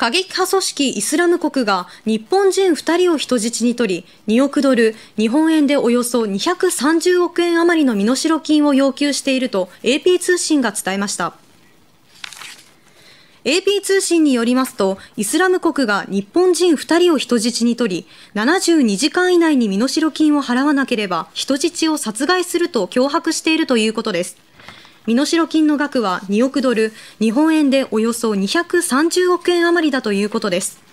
過激派組織イスラム国が日本人2人を人質に取り、2億ドル、日本円でおよそ230億円余りの身代金を要求していると AP 通信が伝えました。AP 通信によりますと、イスラム国が日本人2人を人質に取り、72時間以内に身代金を払わなければ人質を殺害すると脅迫しているということです。身代金の額は2億ドル、日本円でおよそ230億円余りだということです。